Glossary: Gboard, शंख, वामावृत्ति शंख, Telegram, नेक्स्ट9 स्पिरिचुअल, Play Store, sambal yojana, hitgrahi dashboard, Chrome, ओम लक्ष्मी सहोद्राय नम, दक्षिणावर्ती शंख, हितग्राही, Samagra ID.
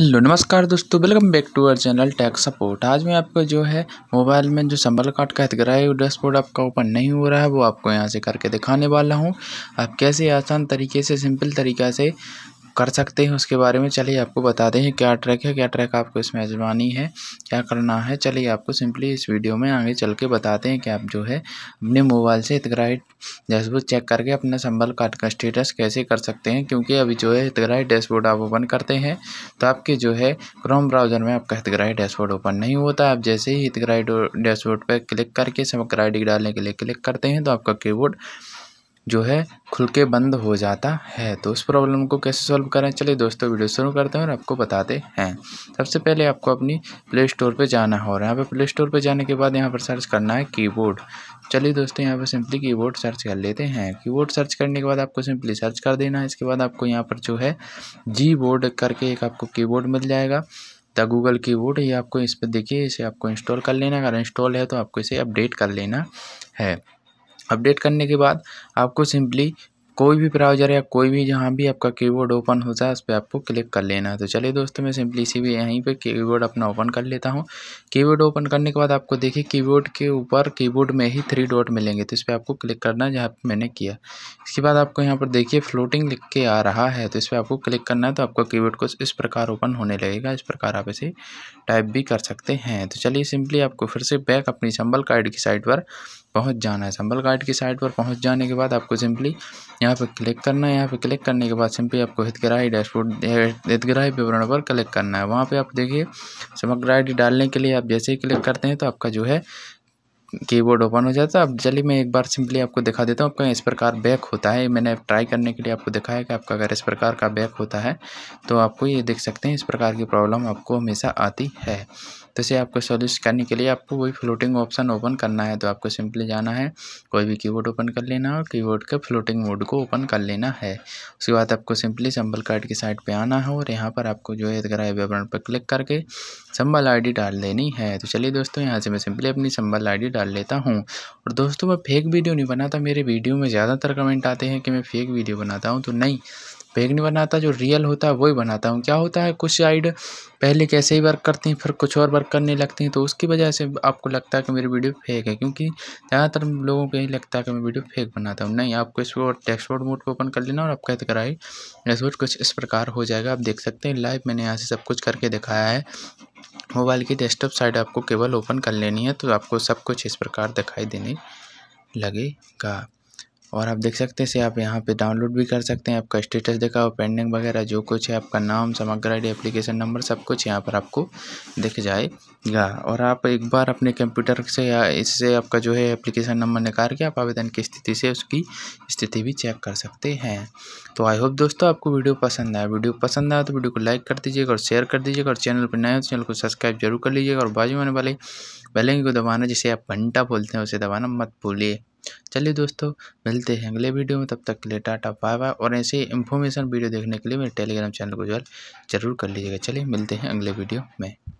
Hello नमस्कार दोस्तों, welcome back to our channel tech support. आज मैं आपको जो है मोबाइल में जो संबल कार्ड का हितग्राही डैशबोर्ड आपका ओपन नहीं हो रहा है वो आपको यहां से करके दिखाने वाला हूं। आप कैसे आसान तरीके से सिंपल तरीक़ा से कर सकते हैं उसके बारे में चलिए आपको बता दें क्या ट्रैक आपको इसमें आजमानी है, क्या करना है। चलिए आपको सिंपली इस वीडियो में आगे चल के बताते हैं कि आप जो है अपने मोबाइल से हितग्राही डैशबोर्ड चेक करके अपना संबल कार्ड का स्टेटस कैसे कर सकते हैं। क्योंकि अभी जो है हितग्राही डैशबोर्ड आप ओपन करते हैं तो आपके जो है क्रोम ब्राउज़र में आपका हितग्राही डैशबोर्ड ओपन नहीं होता। आप जैसे ही हितग्राही डैशबोर्ड पर क्लिक करके समग्र आईडी डालने के लिए क्लिक करते हैं तो आपका कीबोर्ड जो है खुल के बंद हो जाता है। तो उस प्रॉब्लम को कैसे सॉल्व करें चलिए दोस्तों वीडियो शुरू करते हैं और आपको बताते हैं। सबसे पहले आपको अपनी प्ले स्टोर पे जाना हो रहा है। यहाँ पे प्ले स्टोर पे जाने के बाद यहाँ पर सर्च करना है कीबोर्ड। चलिए दोस्तों यहाँ पर सिंपली कीबोर्ड सर्च कर लेते हैं। कीबोर्ड सर्च करने के बाद आपको सिंपली सर्च कर देना है। इसके बाद आपको यहाँ पर जो है Gboard करके एक आपको कीबोर्ड मिल जाएगा द गूगल कीबोर्ड। ये आपको इस पर देखिए इसे आपको इंस्टॉल कर लेना। अगर इंस्टॉल है तो आपको इसे अपडेट कर लेना है। अपडेट करने के बाद आपको सिंपली कोई भी ब्राउज़र या कोई भी जहाँ भी आपका कीबोर्ड ओपन होता है उस पर आपको क्लिक कर लेना है। तो चलिए दोस्तों मैं सिंपली इसी भी यहीं पे कीबोर्ड अपना ओपन कर लेता हूँ। कीबोर्ड ओपन करने के बाद आपको देखिए कीबोर्ड के ऊपर कीबोर्ड में ही 3 डॉट मिलेंगे तो इस पर आपको क्लिक करना है जहाँ पर मैंने किया। इसके बाद आपको यहाँ पर देखिए फ्लोटिंग लिख के आ रहा है तो इस पर आपको क्लिक करना है। तो आपका कीबोर्ड कुछ इस प्रकार ओपन होने लगेगा। इस प्रकार आप इसे टाइप भी कर सकते हैं। तो चलिए सिंपली आपको फिर से बैक अपनी संबल कार्ड की साइट पर पहुंच जाना है। संबल कार्ड की साइट पर पहुंच जाने के बाद आपको सिंपली यहाँ पर क्लिक करना है। यहाँ पर क्लिक करने के बाद सिंपली आपको हितग्राही डैशबोर्ड हितग्राही विवरण पर क्लिक करना है। वहाँ पे आप देखिए समग्र आईडी डालने के लिए आप जैसे ही क्लिक करते हैं तो आपका जो है कीबोर्ड ओपन हो जाता है। अब चलिए मैं एक बार सिंपली आपको दिखा देता हूँ आपका इस प्रकार बैक होता है। मैंने ट्राई करने के लिए आपको दिखाया कि आपका अगर इस प्रकार का बैक होता है तो आपको ये देख सकते हैं इस प्रकार की प्रॉब्लम आपको हमेशा आती है। तो इसे आपको सॉल्यूशन करने के लिए आपको वही फ्लोटिंग ऑप्शन ओपन करना है। तो आपको सिंपली जाना है कोई भी कीबोर्ड ओपन कर लेना और कीबोर्ड के फ्लोटिंग मोड को ओपन कर लेना है। उसके बाद आपको सिंपली संबल कार्ड की साइट पर आना है और यहाँ पर आपको जो है हितग्राही विवरण पर क्लिक करके संबल आई डी डाल देनी है। तो चलिए दोस्तों यहाँ से मैं सिंपली अपनी संबल आई डी डाल लेता हूं। और दोस्तों मैं फेक वीडियो नहीं बनाता। मेरे वीडियो में ज़्यादातर कमेंट आते हैं कि मैं फेक वीडियो बनाता हूं तो नहीं, फेक नहीं बनाता। जो रियल होता है वही बनाता हूं। क्या होता है कुछ साइड पहले कैसे ही वर्क करती हैं फिर कुछ और वर्क करने लगती हैं तो उसकी वजह से आपको लगता है कि मेरी वीडियो फेक है। क्योंकि ज़्यादातर लोगों को यही लगता है कि मैं वीडियो फेक बनाता हूँ। नहीं, आपको इसको डैशबोर्ड मोड पर ओपन कर लेना और आपका हितग्राही डैशबोर्ड कुछ इस प्रकार हो जाएगा। आप देख सकते हैं लाइव मैंने यहाँ से सब कुछ करके दिखाया है। मोबाइल की डेस्कटॉप साइड आपको केवल ओपन कर लेनी है तो आपको सब कुछ इस प्रकार दिखाई देने लगेगा। और आप देख सकते हैं इसे आप यहाँ पे डाउनलोड भी कर सकते हैं। आपका स्टेटस देखा हो, पेंडिंग वगैरह जो कुछ है, आपका नाम, समग्र आईडी, एप्लीकेशन नंबर, सब कुछ यहाँ पर आपको दिख जाएगा। और आप एक बार अपने कंप्यूटर से या इससे आपका जो है एप्लीकेशन नंबर निकाल के आप आवेदन की स्थिति से उसकी स्थिति भी चेक कर सकते हैं। तो आई होप दोस्तों आपको वीडियो पसंद आया। वीडियो पसंद आया तो वीडियो को लाइक कर दीजिएगा और शेयर कर दीजिएगा। और चैनल पर नए हो चैनल को सब्सक्राइब जरूर कर लीजिएगा और बाजू आने वाले बेल आइकन को दबाना, जिसे आप घंटा बोलते हैं, उसे दबाना मत भूलिए। चलिए दोस्तों मिलते हैं अगले वीडियो में, तब तक के लिए टाटा बाय बाय। और ऐसे इंफॉर्मेशन वीडियो देखने के लिए मेरे टेलीग्राम चैनल को ज्वाइन जरूर कर लीजिएगा। चलिए मिलते हैं अगले वीडियो में।